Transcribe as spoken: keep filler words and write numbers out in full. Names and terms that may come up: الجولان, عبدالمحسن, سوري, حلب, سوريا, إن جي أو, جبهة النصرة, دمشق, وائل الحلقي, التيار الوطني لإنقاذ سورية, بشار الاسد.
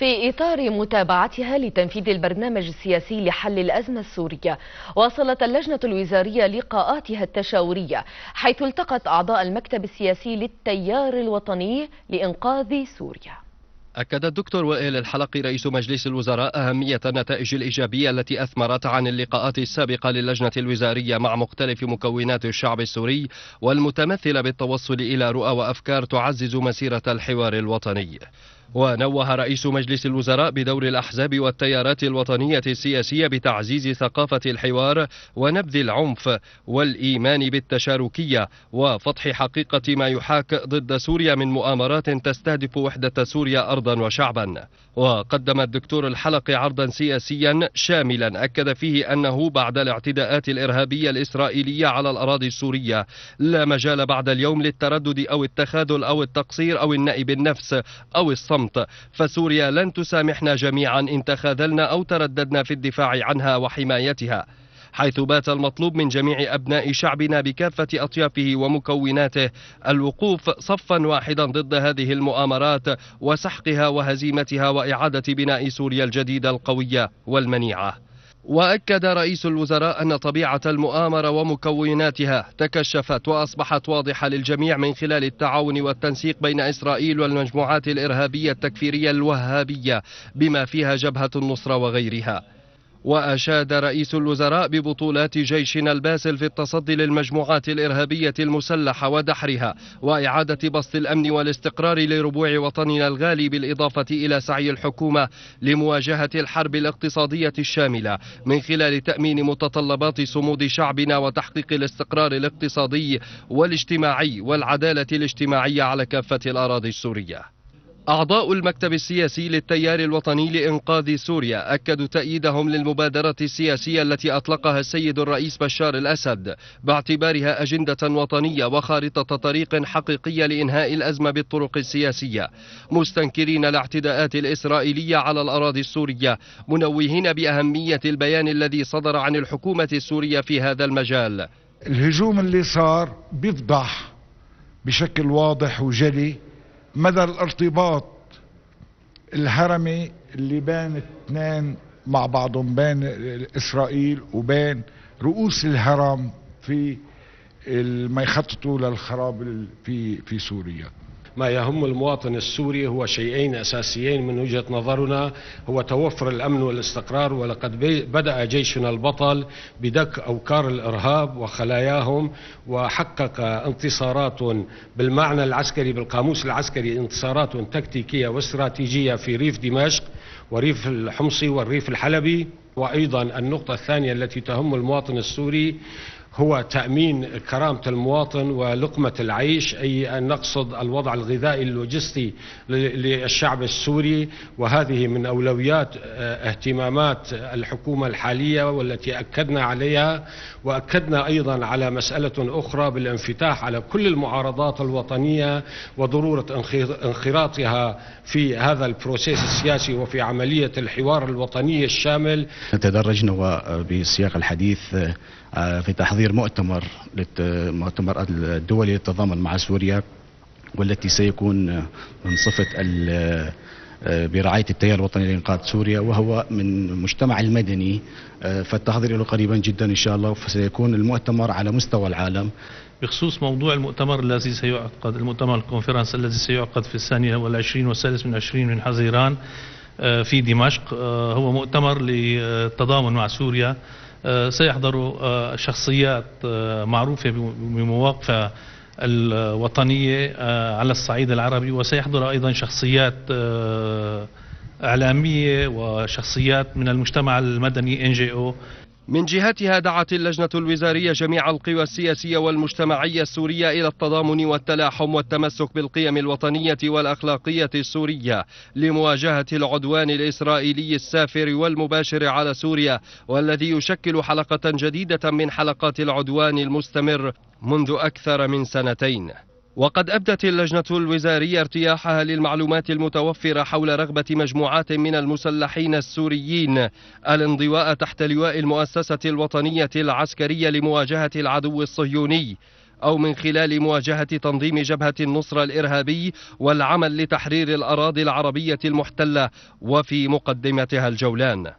في إطار متابعتها لتنفيذ البرنامج السياسي لحل الأزمة السورية، واصلت اللجنة الوزارية لقاءاتها التشاورية، حيث التقت أعضاء المكتب السياسي للتيار الوطني لإنقاذ سوريا. أكد الدكتور وائل الحلقي رئيس مجلس الوزراء أهمية النتائج الإيجابية التي أثمرت عن اللقاءات السابقة للجنة الوزارية مع مختلف مكونات الشعب السوري، والمتمثلة بالتوصل إلى رؤى وأفكار تعزز مسيرة الحوار الوطني. ونوه رئيس مجلس الوزراء بدور الأحزاب والتيارات الوطنية السياسية بتعزيز ثقافة الحوار ونبذ العنف والإيمان بالتشاركية، وفضح حقيقة ما يحاك ضد سوريا من مؤامرات تستهدف وحدة سوريا أرضا وشعبا. وقدم الدكتور الحلقي عرضا سياسيا شاملا أكد فيه أنه بعد الاعتداءات الإرهابية الإسرائيلية على الأراضي السورية لا مجال بعد اليوم للتردد أو التخاذل أو التقصير أو النأي بالنفس أو الصمت، فسوريا لن تسامحنا جميعا إن تخاذلنا أو ترددنا في الدفاع عنها وحمايتها، حيث بات المطلوب من جميع أبناء شعبنا بكافة أطيافه ومكوناته الوقوف صفا واحدا ضد هذه المؤامرات وسحقها وهزيمتها وإعادة بناء سوريا الجديدة القوية والمنيعة. وأكد رئيس الوزراء أن طبيعة المؤامرة ومكوناتها تكشفت وأصبحت واضحة للجميع من خلال التعاون والتنسيق بين إسرائيل والمجموعات الإرهابية التكفيرية الوهابية بما فيها جبهة النصرة وغيرها. وأشاد رئيس الوزراء ببطولات جيشنا الباسل في التصدي للمجموعات الإرهابية المسلحة ودحرها وإعادة بسط الأمن والاستقرار لربوع وطننا الغالي، بالإضافة إلى سعي الحكومة لمواجهة الحرب الاقتصادية الشاملة من خلال تأمين متطلبات صمود شعبنا وتحقيق الاستقرار الاقتصادي والاجتماعي والعدالة الاجتماعية على كافة الأراضي السورية. أعضاء المكتب السياسي للتيار الوطني لإنقاذ سوريا أكدوا تأييدهم للمبادرة السياسية التي أطلقها السيد الرئيس بشار الاسد باعتبارها أجندة وطنية وخارطة طريق حقيقية لإنهاء الأزمة بالطرق السياسية، مستنكرين الاعتداءات الإسرائيلية على الأراضي السورية، منوهين بأهمية البيان الذي صدر عن الحكومة السورية في هذا المجال. الهجوم اللي صار بيفضح بشكل واضح وجلي مدى الارتباط الهرمي اللي بين اثنين مع بعضهم، بين إسرائيل وبين رؤوس الهرم في ما يخططوا للخراب في في سوريا. ما يهم المواطن السوري هو شيئين أساسيين من وجهة نظرنا، هو توفر الأمن والاستقرار، ولقد بدأ جيشنا البطل بدك أوكار الإرهاب وخلاياهم، وحقق انتصارات بالمعنى العسكري بالقاموس العسكري، انتصارات تكتيكية واستراتيجية في ريف دمشق وريف الحمصي والريف الحلبي. وأيضا النقطة الثانية التي تهم المواطن السوري هو تأمين كرامة المواطن ولقمة العيش، أي أن نقصد الوضع الغذائي اللوجستي للشعب السوري، وهذه من أولويات اهتمامات الحكومة الحالية والتي أكدنا عليها. وأكدنا أيضا على مسألة أخرى بالانفتاح على كل المعارضات الوطنية وضرورة انخراطها في هذا البروسيس السياسي وفي عملية الحوار الوطني الشامل. تدرجنا بسياق الحديث في تحضير مؤتمر المؤتمر الدولي للتضامن مع سوريا، والتي سيكون من صفة برعاية التيار الوطني لإنقاذ سوريا، وهو من المجتمع المدني، فالتحضير له قريبا جدا إن شاء الله، فسيكون المؤتمر على مستوى العالم. بخصوص موضوع المؤتمر الذي سيعقد، المؤتمر الكونفرنس الذي سيعقد في الثانية والعشرين والثالث من عشرين من حزيران في دمشق، هو مؤتمر للتضامن مع سوريا، سيحضر شخصيات معروفة بمواقفها الوطنية على الصعيد العربي، وسيحضر أيضا شخصيات إعلامية وشخصيات من المجتمع المدني إن جي أو. من جهتها دعت اللجنة الوزارية جميع القوى السياسية والمجتمعية السورية إلى التضامن والتلاحم والتمسك بالقيم الوطنية والأخلاقية السورية لمواجهة العدوان الإسرائيلي السافر والمباشر على سوريا، والذي يشكل حلقة جديدة من حلقات العدوان المستمر منذ أكثر من سنتين. وقد أبدت اللجنة الوزارية ارتياحها للمعلومات المتوفرة حول رغبة مجموعات من المسلحين السوريين الانضواء تحت لواء المؤسسة الوطنية العسكرية لمواجهة العدو الصهيوني، أو من خلال مواجهة تنظيم جبهة النصرة الإرهابي والعمل لتحرير الأراضي العربية المحتلة وفي مقدمتها الجولان.